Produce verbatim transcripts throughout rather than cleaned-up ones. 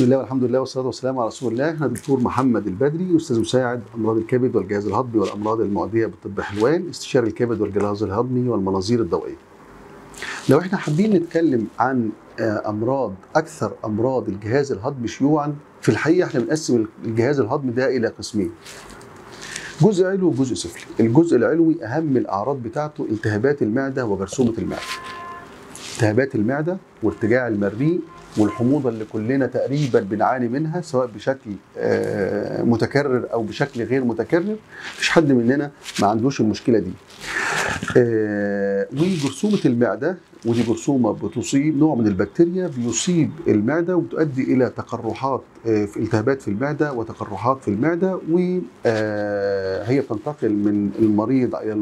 بسم الله والحمد لله والصلاه والسلام على رسول الله. انا دكتور محمد البدري، استاذ مساعد امراض الكبد والجهاز الهضمي والامراض المعديه بطب حلوان، استشاري الكبد والجهاز الهضمي والمناظير الضوئيه. لو احنا حابين نتكلم عن امراض اكثر امراض الجهاز الهضمي شيوعا، في الحقيقه احنا بنقسم الجهاز الهضمي ده الى قسمين، جزء علوي وجزء سفلي. الجزء العلوي اهم الاعراض بتاعته التهابات المعده وجرثومه المعده. التهابات المعده وارتجاع المريء والحموضه اللي كلنا تقريبا بنعاني منها، سواء بشكل متكرر او بشكل غير متكرر، مفيش حد مننا ما عندوش المشكله دي. وجرثومه المعده، ودي جرثومه بتصيب نوع من البكتيريا بيصيب المعده وبتؤدي الى تقرحات في التهابات في المعده وتقرحات في المعده، وهي بتنتقل من المريض الى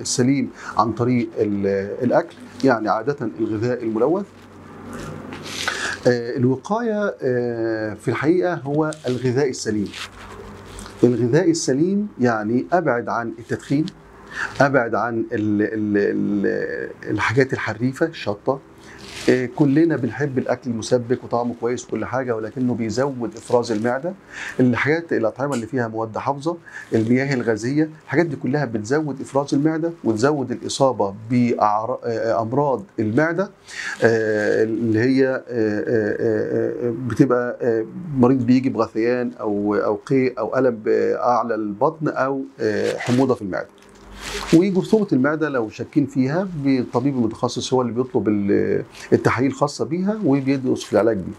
السليم عن طريق الاكل، يعني عاده الغذاء الملوث. الوقاية في الحقيقة هو الغذاء السليم. الغذاء السليم يعني أبعد عن التدخين، أبعد عن الحاجات الحريفة الشطة. كلنا بنحب الأكل المسبك وطعمه كويس وكل حاجة، ولكنه بيزود إفراز المعدة. الحاجات الأطعمة اللي فيها مواد حافظة، المياه الغازية، الحاجات دي كلها بتزود إفراز المعدة وتزود الإصابة بأمراض المعدة، اللي هي بتبقى مريض بيجي بغثيان أو أو قيء أو ألم أعلى البطن أو حموضة في المعدة. وجرثومة المعدة لو شاكين فيها الطبيب المتخصص هو اللي بيطلب التحاليل الخاصة بيها وبيدرس في العلاج بيها.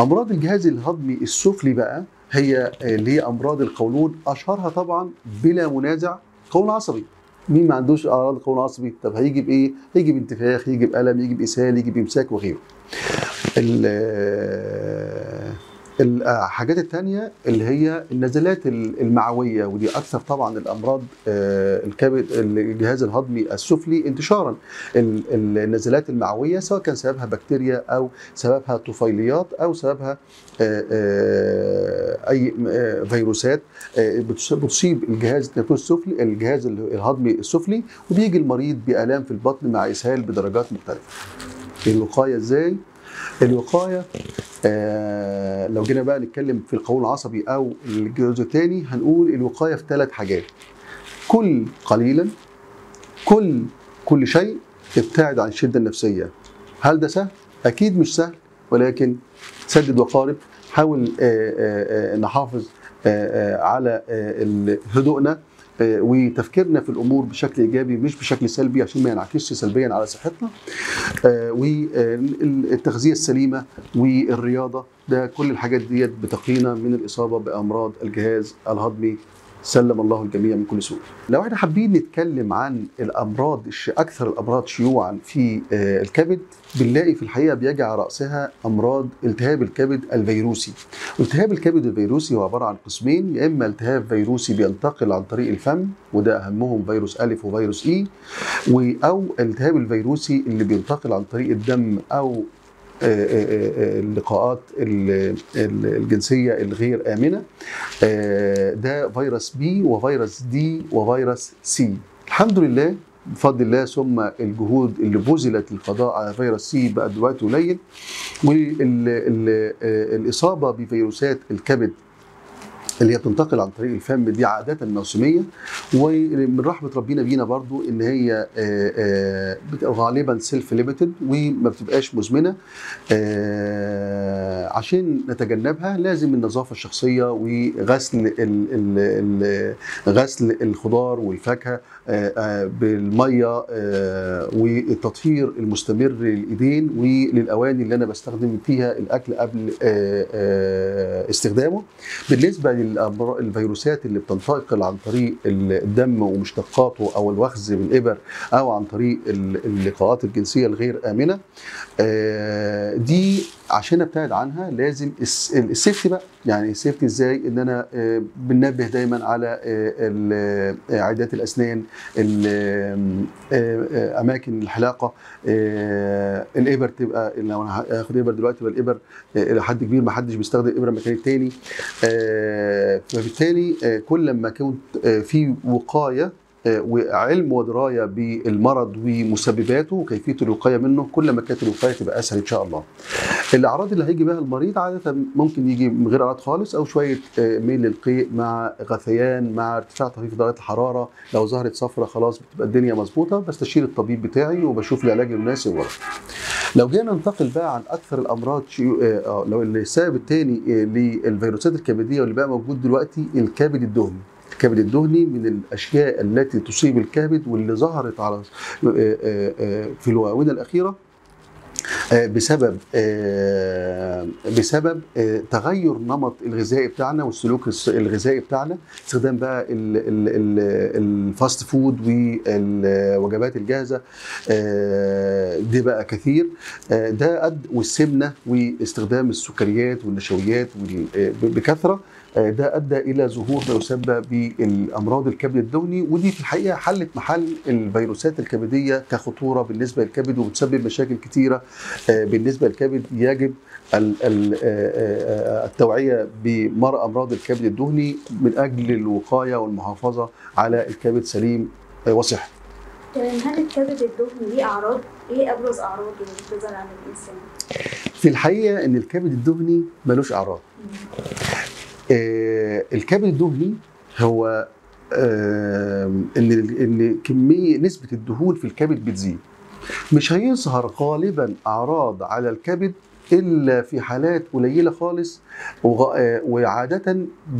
أمراض الجهاز الهضمي السفلي بقى هي اللي هي أمراض القولون، أشهرها طبعا بلا منازع قولون عصبي. مين ما عندوش أعراض قولون عصبي؟ طب هيجي بإيه؟ هيجي بانتفاخ، يجي بألم، يجي بإسهال، يجي بإمساك وغيره. الحاجات الثانيه اللي هي النزلات المعويه، ودي اكثر طبعا الامراض الكبد الجهاز الهضمي السفلي انتشارا. النزلات المعويه سواء كان سببها بكتيريا او سببها طفيليات او سببها اي فيروسات بتصيب الجهاز السفلي الجهاز الهضمي السفلي، وبيجي المريض بآلام في البطن مع اسهال بدرجات مختلفه. الوقايه ازاي؟ الوقايه آه لو جينا بقى نتكلم في القولون العصبي او الجزء الثاني، هنقول الوقايه في ثلاث حاجات: كل قليلا، كل كل شيء، ابتعد عن الشده النفسيه. هل ده سهل؟ اكيد مش سهل، ولكن سدد وقارب. حاول آه آه نحافظ آه آه على آه هدوءنا وتفكيرنا في الامور بشكل ايجابي مش بشكل سلبي، عشان ما ينعكسش سلبيا على صحتنا. والتغذيه السليمه والرياضه، ده كل الحاجات ديت بتقينا من الاصابه بامراض الجهاز الهضمي، سلم الله الجميع من كل سوء. لو احنا حابين نتكلم عن الامراض اكثر الامراض شيوعا في الكبد، بنلاقي في الحقيقه بيجي على راسها امراض التهاب الكبد الفيروسي. التهاب الكبد الفيروسي هو عباره عن قسمين: يا اما التهاب فيروسي بينتقل عن طريق الفم، وده اهمهم فيروس ألف وفيروس اي، او التهاب الفيروسي اللي بينتقل عن طريق الدم او اللقاءات الجنسية الغير آمنة، ده فيروس بي وفيروس دي وفيروس سي. الحمد لله بفضل الله ثم الجهود اللي بذلت للقضاء على فيروس سي بقى دلوقتي قليل، والإصابة بفيروسات الكبد اللي هي بتنتقل عن طريق الفم دي عادة موسمية، ومن رحمة ربنا بينا برضو ان هي غالبا سيلف ليميتد وما بتبقاش مزمنة. عشان نتجنبها لازم النظافة الشخصية وغسل غسل الخضار والفاكهة بالمية والتطهير المستمر للإيدين وللأواني اللي انا بستخدم فيها الأكل قبل استخدامه. بالنسبة لل الفيروسات اللي بتنتقل عن طريق الدم ومشتقاته او الوخز من الابر او عن طريق اللقاءات الجنسيه الغير امنه، دي عشان ابتعد عنها لازم السيفتي بقى. يعني السيفتي ازاي؟ ان انا بننبه دايما على عيادات الاسنان، اماكن الحلاقه، الابر تبقى لو انا هاخد ابر دلوقتي يبقى الابر الى حد كبير ما حدش بيستخدم ابره مكان التاني. فبالتالي كل ما كنت في وقايه وعلم ودرايه بالمرض ومسبباته وكيفيه الوقايه منه، كل ما كانت الوقايه تبقى اسهل ان شاء الله. الاعراض اللي هيجي بها المريض عاده ممكن يجي من غير اعراض خالص، او شويه ميل للقيء مع غثيان مع ارتفاع طفيف درجات الحراره، لو ظهرت صفرة خلاص بتبقى الدنيا مظبوطه، بستشير الطبيب بتاعي وبشوف العلاج المناسب وراه. لو جينا ننتقل بقى عن اكثر الامراض لو السبب الثاني للفيروسات الكبديه واللي بقى موجود دلوقتي، الكبد الدهني. الكبد الدهني من الاشياء التي تصيب الكبد واللي ظهرت على في الاونه الاخيره بسبب بسبب تغير نمط الغذائي بتاعنا والسلوك الغذائي بتاعنا، استخدام بقى الفاست فود والوجبات الجاهزه دي بقى كثير، ده قد والسمنه واستخدام السكريات والنشويات بكثره، ده ادى الى ظهور ما يسمى بالامراض الكبد الدهني، ودي في الحقيقه حلت محل الفيروسات الكبديه كخطوره بالنسبه للكبد وبتسبب مشاكل كثيره بالنسبه للكبد. يجب التوعيه بامراض الكبد الدهني من اجل الوقايه والمحافظه على الكبد سليم وصحي. تمام، هل الكبد الدهني ليه اعراض؟ ايه ابرز اعراضه اللي بتظهر عند الانسان؟ في الحقيقه ان الكبد الدهني ملوش اعراض. آه الكبد الدهني هو آه ان ان كميه نسبه الدهون في الكبد بتزيد. مش هيظهر غالبا اعراض على الكبد الا في حالات قليله خالص، وعاده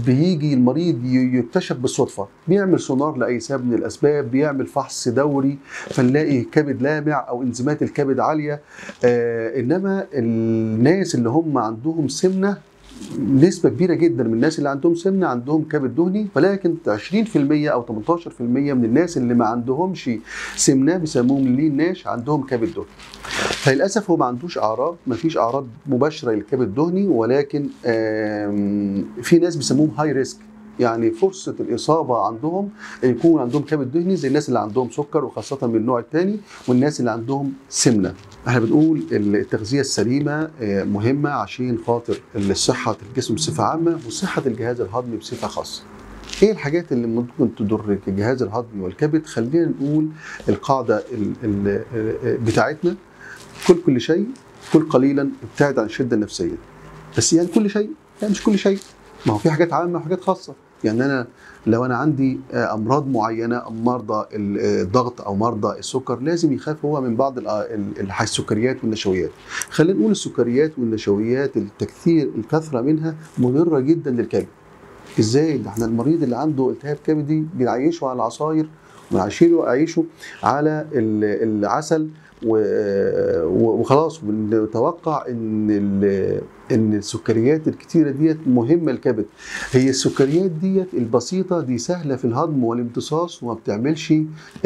بيجي المريض يكتشف بالصدفه، بيعمل سونار لاي سبب من الاسباب، بيعمل فحص دوري فنلاقي كبد لامع او انزيمات الكبد عاليه، آه انما الناس اللي هم عندهم سمنه نسبة كبيرة جدا من الناس اللي عندهم سمنة عندهم كبد دهني، ولكن عشرين بالمئة أو ثمانية عشر بالمئة من الناس اللي ما عندهمش سمنة بيسموهم لين ناش عندهم كبد دهني. فللأسف هو ما عندوش أعراض، ما فيش أعراض مباشرة للكبد الدهني، ولكن في ناس بيسموهم هاي ريسك، يعني فرصة الإصابة عندهم يكون عندهم كبد دهني زي الناس اللي عندهم سكر وخاصة من النوع الثاني والناس اللي عندهم سمنة. احنا بنقول التغذية السليمة مهمة عشان خاطر صحة الجسم بصفة عامة وصحة الجهاز الهضمي بصفة خاصة. ايه الحاجات اللي ممكن تضر الجهاز الهضمي والكبد؟ خلينا نقول القاعدة بتاعتنا، كل كل شيء كل قليلا، ابتعد عن الشدة النفسية. بس يعني كل شيء؟ لا مش كل شيء، ما هو في حاجات عامة وحاجات خاصة. يعني أنا لو أنا عندي أمراض معينة، مرضى الضغط أو مرضى السكر لازم يخاف هو من بعض السكريات والنشويات. خلينا نقول السكريات والنشويات التكثير الكثرة منها مضرة جدا للكبد. إزاي؟ ده إحنا المريض اللي عنده التهاب كبدي بنعيشه على العصاير وبنعيشه على العسل وخلاص، ونتوقع ان ان السكريات الكتيره ديت مهمه للكبد. هي السكريات ديت البسيطه دي سهله في الهضم والامتصاص وما بتعملش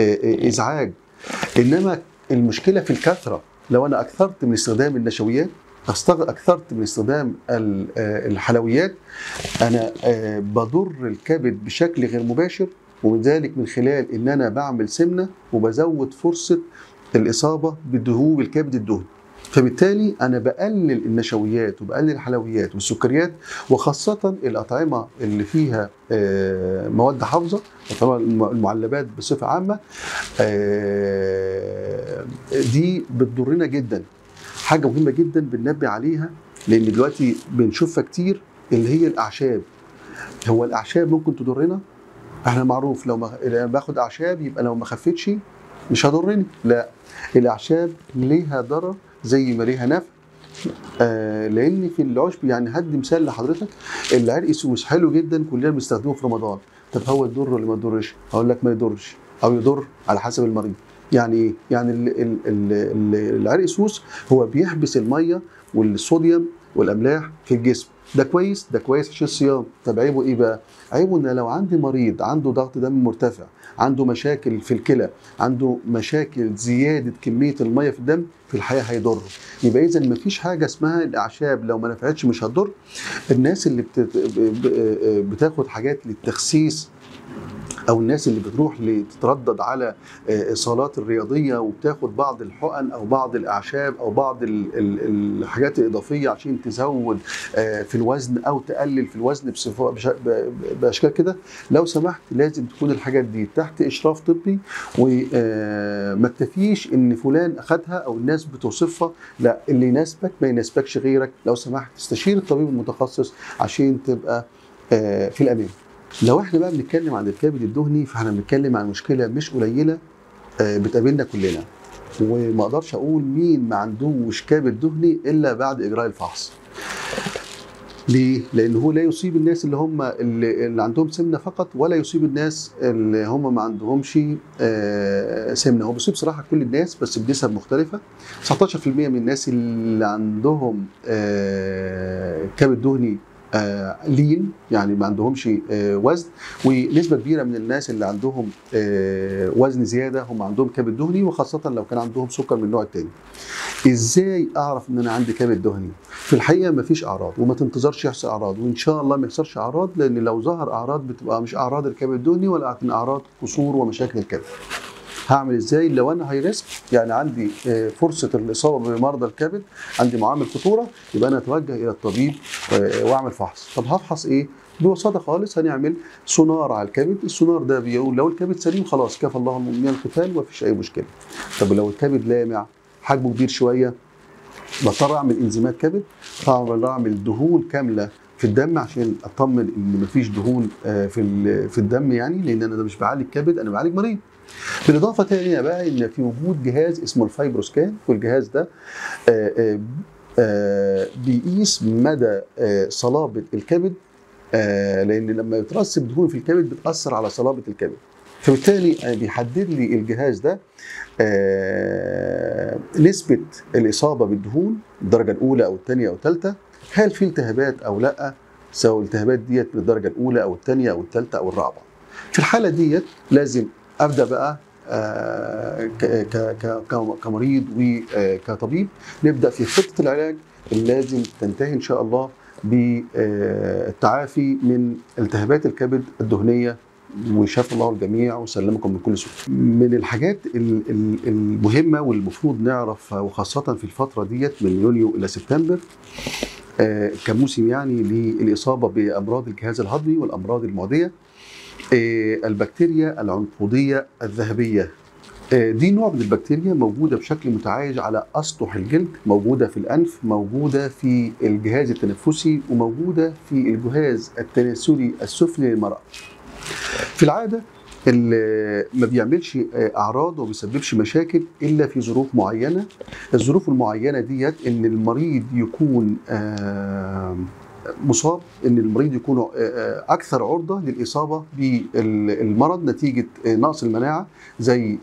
ازعاج، انما المشكله في الكثره. لو انا اكثرت من استخدام النشويات، اكثرت من استخدام الحلويات، انا بضر الكبد بشكل غير مباشر، وذلك من خلال ان انا بعمل سمنه وبزود فرصه الإصابة بالدهون بالكبد الدهني. فبالتالي أنا بقلل النشويات وبقلل الحلويات والسكريات، وخاصة الأطعمة اللي فيها مواد حافظة، المعلبات بصفة عامة دي بتضرنا جدا. حاجة مهمة جدا بننبه عليها لأن دلوقتي بنشوفها كتير، اللي هي الأعشاب. هو الأعشاب ممكن تضرنا؟ احنا معروف لو باخد أعشاب يبقى لو ما خفتش مش هضرني، لا. الاعشاب ليها ضرر زي ما ليها نفع، آه لان في العشب، يعني هدي مثال لحضرتك، العرق سوس حلو جدا كلنا بنستخدمه في رمضان. طب هو يضر ولا ما يضرش؟ هقول لك ما يضرش او يضر على حسب المريض. يعني ايه؟ يعني ال ال ال ال العرق سوس هو بيحبس الميه والصوديوم والاملاح في الجسم. ده كويس، ده كويس عشان الصيام. طب عيبه ايه بقى؟ عيبه ان لو عندي مريض عنده ضغط دم مرتفع، عنده مشاكل في الكلى، عنده مشاكل زياده كميه الميه في الدم، في الحقيقه هيضره. يبقى اذا ما فيش حاجه اسمها الاعشاب لو ما نفعتش مش هتضر. الناس اللي بتاخد حاجات للتخسيس او الناس اللي بتروح لتتردد على صالات الرياضيه وبتاخد بعض الحقن او بعض الاعشاب او بعض الحاجات الاضافيه عشان تزود في الوزن او تقلل في الوزن باشكال كده، لو سمحت لازم تكون الحاجات دي تحت اشراف طبي، وما تكتفيش ان فلان اخذها او الناس بتوصفها، لا، اللي يناسبك ما يناسبكش غيرك، لو سمحت استشير الطبيب المتخصص عشان تبقى في الامان. لو احنا بقى بنتكلم عن الكبد الدهني فاحنا بنتكلم عن مشكله مش قليله بتقابلنا كلنا، وما اقدرش اقول مين ما عندوش كبد دهني الا بعد اجراء الفحص. ليه؟ لان هو لا يصيب الناس اللي هم اللي عندهم سمنه فقط، ولا يصيب الناس اللي هم ما عندهمش سمنه، هو بيصيب صراحه كل الناس بس بنسب مختلفه. تسعتاشر في المية من الناس اللي عندهم كبد دهني آه لين، يعني ما عندهمش آه وزن، ونسبه كبيره من الناس اللي عندهم آه وزن زياده هم عندهم كبد دهني، وخاصه لو كان عندهم سكر من النوع الثاني. ازاي اعرف ان انا عندي كبد دهني؟ في الحقيقه ما فيش اعراض، وما تنتظرش يحصل اعراض، وان شاء الله ما يحصلش اعراض، لان لو ظهر اعراض بتبقى مش اعراض الكبد الدهني ولكن اعراض قصور ومشاكل الكبد. هعمل ازاي لو انا هاي ريسك، يعني عندي فرصه الاصابه بمرضى الكبد، عندي معامل خطوره، يبقى انا اتوجه الى الطبيب واعمل فحص. طب هفحص ايه؟ ببساطه خالص هنعمل سونار على الكبد، السونار ده بيقول لو الكبد سليم خلاص كفى الله من القتال ومفيش اي مشكله. طب لو الكبد لامع حجمه كبير شويه بضطر اعمل انزيمات كبد، بضطر اعمل دهون كامله في الدم عشان اطمن ان مفيش دهون في في الدم، يعني لان انا ده مش بعالج كبد، انا بعالج مريض. بالاضافه ثانيه بقى ان في وجود جهاز اسمه الفايبروسكان، والجهاز ده آآ آآ بيقيس مدى صلابه الكبد، لان لما بترسب دهون في الكبد بتاثر على صلابه الكبد، فبالتالي بيحدد لي الجهاز ده نسبه الاصابه بالدهون الدرجه الاولى او الثانيه او الثالثه، هل في التهابات او لا، سواء الالتهابات ديت من الدرجه الاولى او الثانيه او الثالثه او الرابعه. في الحاله ديت لازم ابدا بقى كمريض وكطبيب نبدا في خطه العلاج اللي لازم تنتهي ان شاء الله بالتعافي من التهابات الكبد الدهنيه، وشاف الله الجميع وسلمكم من كل سوء. من الحاجات المهمه والمفروض نعرف، وخاصه في الفتره ديت من يوليو الى سبتمبر كموسم يعني للاصابه بامراض الجهاز الهضمي والامراض المعديه، البكتيريا العنقودية الذهبية دي نوع من البكتيريا موجودة بشكل متعايش على أسطح الجلد، موجودة في الأنف، موجودة في الجهاز التنفسي، وموجودة في الجهاز التناسلي السفلي للمرأة. في العادة اللي ما بيعملش اعراض وما بيسببش مشاكل الا في ظروف معينه، الظروف المعينه ديت ان المريض يكون مصاب، ان المريض يكون اكثر عرضه للاصابه بالمرض نتيجه نقص المناعه، زي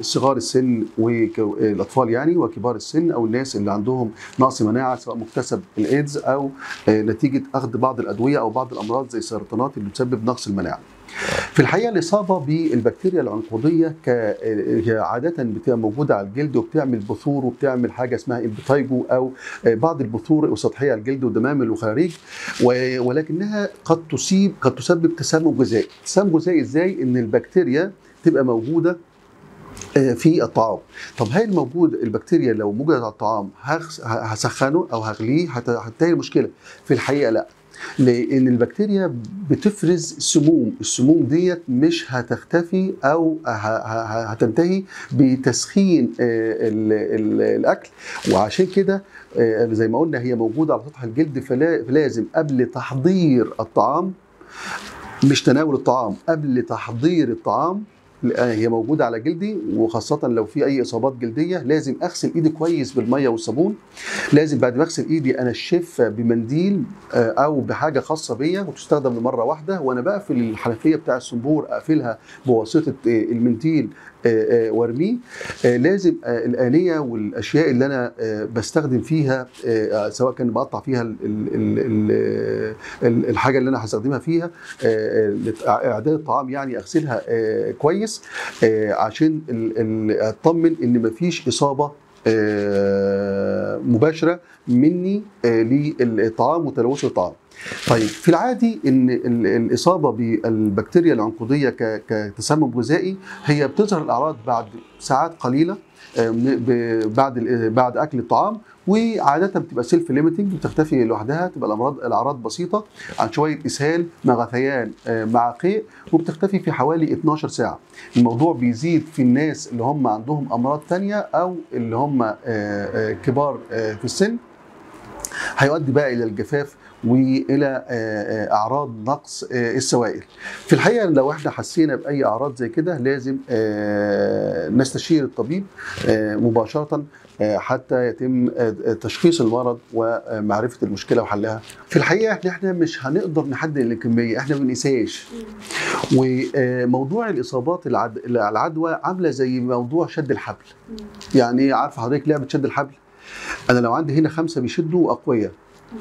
صغار السن والاطفال يعني وكبار السن، او الناس اللي عندهم نقص مناعه سواء مكتسب الايدز او نتيجه اخذ بعض الادويه او بعض الامراض زي السرطانات اللي بتسبب نقص المناعه. في الحقيقه الاصابه بالبكتيريا العنقوديه عاده بتبقى موجوده على الجلد، وبتعمل بثور، وبتعمل حاجه اسمها ايبتايجو او بعض البثور السطحيه على الجلد والدمامل وخارج، ولكنها قد تصيب قد تسبب تسمم غذائي. تسمم غذائي ازاي؟ ان البكتيريا تبقى موجوده في الطعام. طب هاي الموجود البكتيريا لو موجوده على الطعام هسخنه او هغليه هتنتهي المشكله؟ في الحقيقه لا، لان البكتيريا بتفرز سموم، السموم ديت مش هتختفي او هتنتهي بتسخين الاكل، وعشان كده زي ما قلنا هي موجوده على سطح الجلد، فلازم قبل تحضير الطعام، مش تناول الطعام، قبل تحضير الطعام هي موجوده على جلدي، وخاصه لو في اي اصابات جلديه لازم اغسل ايدي كويس بالميه والصابون، لازم بعد ما اغسل ايدي انشف بمنديل او بحاجه خاصه بيا وتستخدم لمره واحده، وانا بقفل الحنفيه بتاع الصنبور اقفلها بواسطه المنديل وارميه، لازم الآلية والاشياء اللي انا بستخدم فيها سواء كان بقطع فيها الحاجه اللي انا هستخدمها فيها اعداد الطعام يعني اغسلها كويس عشان اطمن ان مفيش اصابه مباشرة مني للطعام وتلوث الطعام. طيب في العادي ان الاصابه بالبكتيريا العنقوديه كتسمم غذائي هي بتظهر الاعراض بعد ساعات قليله بعد بعد اكل الطعام، وعاده بتبقى سيلف ليميتنج، بتختفي لوحدها، تبقى الامراض الاعراض بسيطه عن شويه اسهال مع غثيان مع قيء، وبتختفي في حوالي اتناشر ساعه. الموضوع بيزيد في الناس اللي هم عندهم امراض ثانيه او اللي هم كبار في السن، هيؤدي بقى الى الجفاف والى اعراض نقص السوائل. في الحقيقه لو احنا حسينا باي اعراض زي كده لازم نستشير الطبيب مباشره حتى يتم تشخيص المرض ومعرفه المشكله وحلها. في الحقيقه احنا مش هنقدر نحدد الكميه، احنا ما بنقيسهاش. وموضوع الاصابات العدوى عامله زي موضوع شد الحبل. يعني عارفه حضرتك لعبه شد الحبل؟ انا لو عندي هنا خمسه بيشدوا اقوياء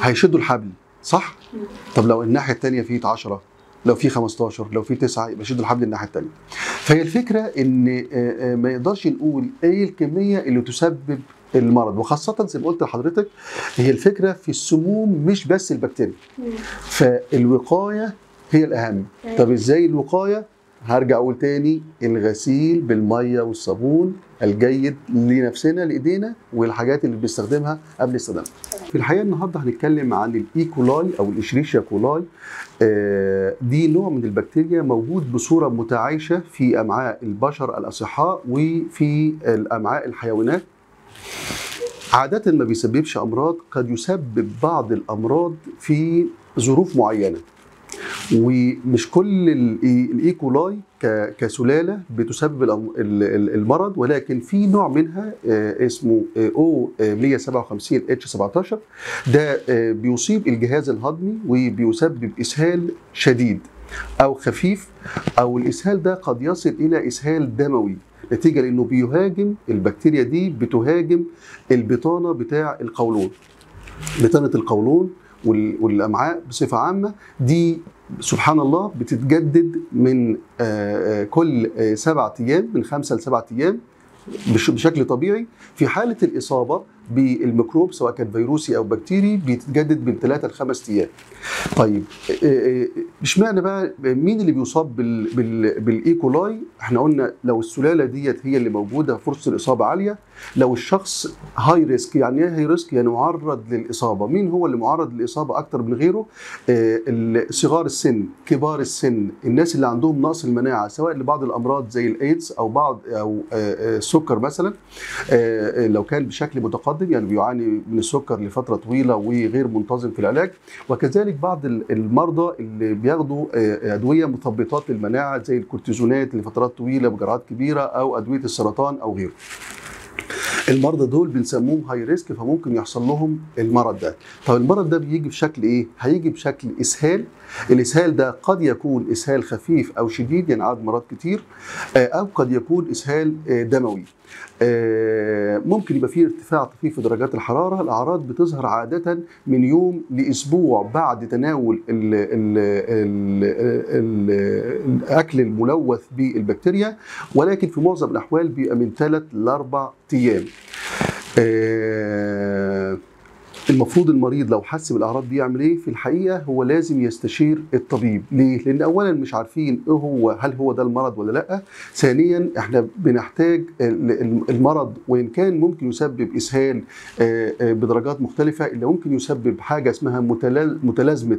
هيشدوا الحبل، صح؟ طب لو الناحيه الثانيه في عشرة، لو في خمستاشر، لو في تسعة، يبقى يشدوا الحبل الناحيه الثانيه. فهي الفكره ان ما نقدرش نقول ايه الكميه اللي تسبب المرض، وخاصه زي ما قلت لحضرتك هي الفكره في السموم مش بس البكتيريا. فالوقايه هي الاهم. طب ازاي الوقايه؟ هرجع اقول تاني، الغسيل بالميه والصابون الجيد لنفسنا لايدينا والحاجات اللي بنستخدمها قبل استخدامها. في الحقيقه النهارده هنتكلم عن الاي كولاي او الإشريشيا كولاي. دي نوع من البكتيريا موجود بصوره متعايشه في امعاء البشر الاصحاء وفي امعاء الحيوانات. عاده ما بيسببش امراض، قد يسبب بعض الامراض في ظروف معينه. ومش كل الايكولاي كسلاله بتسبب المرض، ولكن في نوع منها اسمه او مية سبعة وخمسين اتش سبعتاشر. ده بيصيب الجهاز الهضمي وبيسبب اسهال شديد او خفيف، او الاسهال ده قد يصل الى اسهال دموي نتيجه لانه بيهاجم، البكتيريا دي بتهاجم البطانه بتاع القولون، بطانه القولون والامعاء بصفه عامه. دي سبحان الله بتتجدد من كل سبعة ايام، من خمسة لسبعة ايام بشكل طبيعي. في حاله الاصابه بالميكروب سواء كان فيروسي او بكتيري بيتجدد من ثلاثة لخمس ايام. طيب اشمعنى بقى مين اللي بيصاب بالايكولاي؟ احنا قلنا لو السلاله ديت هي اللي موجوده فرصه الاصابه عاليه، لو الشخص هاي ريسك. يعني ايه هاي ريسك؟ يعني معرض للاصابه. مين هو اللي معرض للاصابه اكتر من غيره؟ صغار السن، كبار السن، الناس اللي عندهم نقص المناعه سواء لبعض الامراض زي الايدز او بعض او السكر مثلا لو كان بشكل متقدم، يعني بيعاني من السكر لفتره طويله وغير منتظم في العلاج، وكذلك بعض المرضى اللي بياخدوا ادويه مثبطات للمناعه زي الكورتيزونات لفترات طويله بجرعات كبيره، او ادويه السرطان او غيره. المرضى دول بنسموهم هاي ريسك، فممكن يحصل لهم المرض ده. طب المرض ده بيجي بشكل ايه؟ هيجي بشكل اسهال. الاسهال ده قد يكون اسهال خفيف او شديد، يعني عدد مرات كتير، او قد يكون اسهال دموي. ممكن يبقى فيه ارتفاع طفيف في درجات الحراره. الاعراض بتظهر عاده من يوم لاسبوع بعد تناول ال ال ال ال ال الاكل الملوث بالبكتيريا، ولكن في معظم الاحوال بيبقى من ثلاث لاربع ايام. المفروض المريض لو حس بالاعراض دي يعمل ايه؟ في الحقيقه هو لازم يستشير الطبيب. ليه؟ لان اولا مش عارفين ايه هو، هل هو ده المرض ولا لا؟ ثانيا احنا بنحتاج المرض، وان كان ممكن يسبب اسهال بدرجات مختلفه، اللي ممكن يسبب حاجه اسمها متلازمه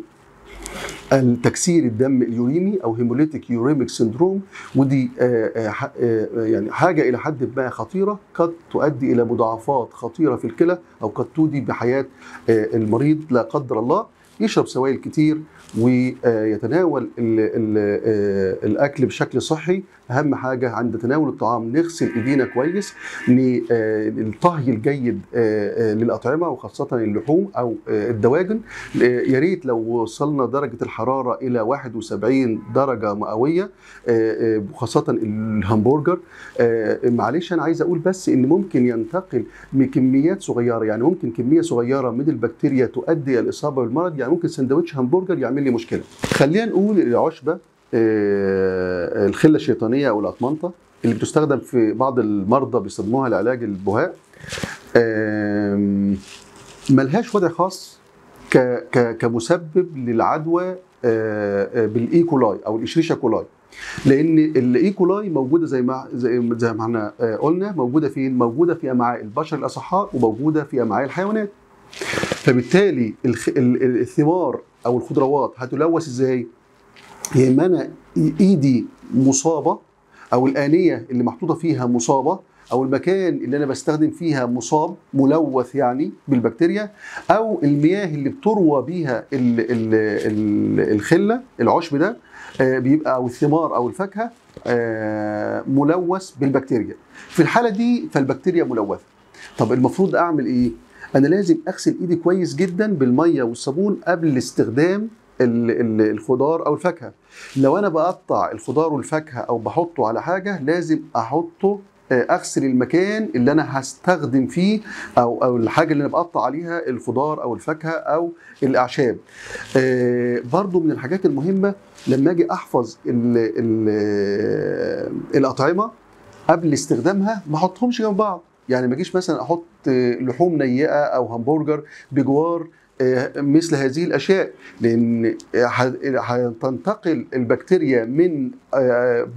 التكسير الدم اليوريمي او هيموليتيك يوريميك سيندروم. ودي آآ آآ يعني حاجه الى حد ما خطيره، قد تؤدي الى مضاعفات خطيره في الكلى، او قد تودي بحياه المريض لا قدر الله. يشرب سوائل كتير ويتناول ال ال الاكل بشكل صحي. اهم حاجه عند تناول الطعام نغسل ايدينا كويس، الطهي الجيد للاطعمه وخاصه اللحوم او الدواجن. يا ريت لو وصلنا درجه الحراره الى واحد وسبعين درجه مئويه، وخاصه الهامبرجر. معلش انا عايز اقول بس ان ممكن ينتقل بكميات صغيره، يعني ممكن كميه صغيره من البكتيريا تؤدي الاصابه بالمرض. يعني ممكن سندوتش همبرجر يعمل لي مشكله. خلينا نقول العشبه الخله الشيطانيه او الاطمنطه اللي بتستخدم في بعض المرضى بيستخدموها لعلاج البهاء. ملهاش وضع خاص كمسبب للعدوى بالاي كولاي او الإشريشيا كولاي، لان الاي كولاي موجوده زي ما زي ما احنا قلنا موجوده فين؟ موجوده في امعاء البشر الاصحاء وموجوده في امعاء الحيوانات. فبالتالي الثمار او الخضروات هتلوث ازاي؟ يا اما انا ايدي مصابه او الانيه اللي محطوطه فيها مصابه او المكان اللي انا بستخدم فيها مصاب ملوث يعني بالبكتيريا، او المياه اللي بتروى بيها ال ال ال الخله العشب ده بيبقى او الثمار او الفاكهه ملوث بالبكتيريا. في الحاله دي فالبكتيريا ملوثه. طب المفروض اعمل ايه؟ انا لازم اغسل ايدي كويس جدا بالميه والصابون قبل استخدام الخضار او الفاكهه. لو انا بقطع الخضار والفاكهه او بحطه على حاجه لازم احطه اغسل المكان اللي انا هستخدم فيه او او الحاجه اللي انا بقطع عليها الخضار او الفاكهه او الاعشاب. برضو من الحاجات المهمه لما اجي احفظ ال ال الاطعمه قبل استخدامها ما احطهمش جنب بعض، يعني ما اجيش مثلا احط لحوم نيئه او همبرجر بجوار مثل هذه الاشياء، لان هتنتقل البكتيريا من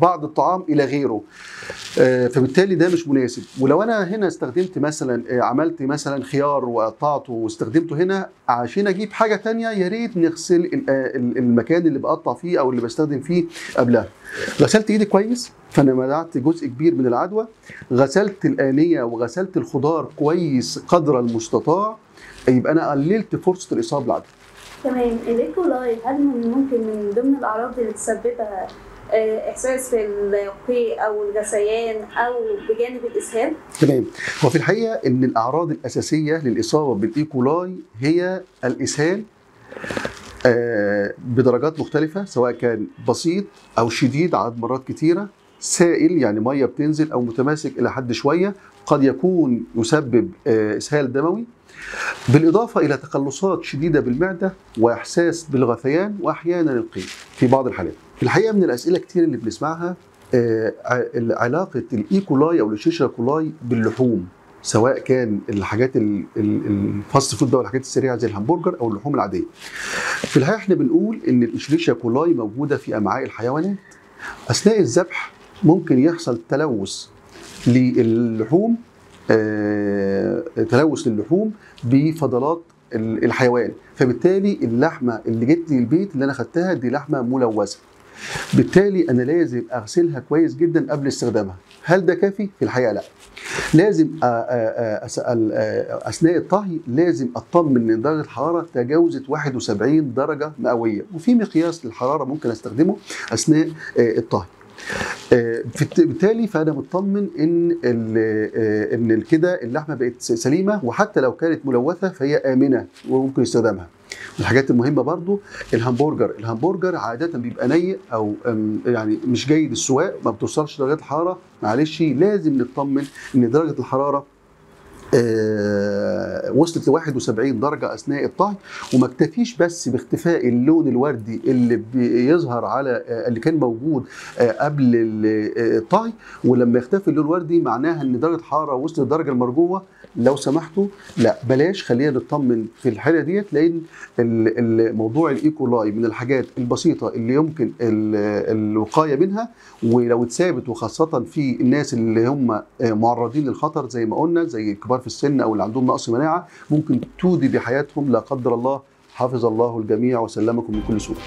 بعض الطعام الى غيره، فبالتالي ده مش مناسب. ولو انا هنا استخدمت مثلا عملت مثلا خيار وقطعته واستخدمته هنا عشان اجيب حاجه ثانيه يا ريت نغسل المكان اللي بقطع فيه او اللي بستخدم فيه قبلها. غسلت ايدي كويس فانا منعت جزء كبير من العدوى، غسلت الانيه وغسلت الخضار كويس قدر المستطاع، يبقى انا قللت فرصه الاصابه بالعدوى. تمام. الاي كولاي هل ممكن من ضمن الاعراض اللي تسببها احساس بالقيء او الغثيان او بجانب الاسهال؟ تمام. هو في الحقيقه ان الاعراض الاساسيه للاصابه بالاي كولاي هي الاسهال بدرجات مختلفه، سواء كان بسيط او شديد عدد مرات كثيره، سائل يعني ميه بتنزل او متماسك الى حد شويه، قد يكون يسبب اسهال دموي، بالاضافه الى تقلصات شديده بالمعده واحساس بالغثيان واحيانا القيء في بعض الحالات. في الحقيقه من الاسئله كتير اللي بنسمعها علاقه الاي كولاي او الإشريشيا كولاي باللحوم، سواء كان الحاجات الفاست فود بقى والحاجات السريعه زي الهمبرجر او اللحوم العاديه. في الحقيقه احنا بنقول ان الإشريشيا كولاي موجوده في امعاء الحيوانات. اثناء الذبح ممكن يحصل تلوث للحوم آه، تلوث للحوم بفضلات الحيوان، فبالتالي اللحمه اللي جت لي البيت اللي انا خدتها دي لحمه ملوثه، بالتالي انا لازم اغسلها كويس جدا قبل استخدامها. هل ده كافي؟ في الحقيقه لا. لازم اسال اثناء الطهي لازم اطمن ان درجه الحراره تجاوزت واحد وسبعين درجه مئويه، وفي مقياس للحراره ممكن استخدمه اثناء الطهي. بالتالي فانا مطمن ان ان كده اللحمه بقت سليمه، وحتى لو كانت ملوثه فهي امنه وممكن استخدامها. الحاجات المهمه برضو الهمبرجر، الهمبرجر عاده بيبقى نيء او يعني مش جيد السواق، ما بتوصلش درجات الحراره، معلش لازم نطمن ان درجه الحراره آه وصلت ل واحد وسبعين درجه اثناء الطهي، وما اكتفيش بس باختفاء اللون الوردي اللي بيظهر على آه اللي كان موجود آه قبل الطهي، ولما يختفي اللون الوردي معناها ان درجه الحراره وصلت للدرجه المرجوه. لو سمحتوا لا بلاش، خلينا نطمن في الحاله ديت، لان موضوع الاي كولاي من الحاجات البسيطه اللي يمكن الوقايه منها، ولو اتثابت وخاصه في الناس اللي هم معرضين للخطر زي ما قلنا زي الكبار في السن او اللي عندهم نقص مناعه ممكن تودي بحياتهم لا قدر الله. حفظ الله الجميع وسلمكم من كل سوء.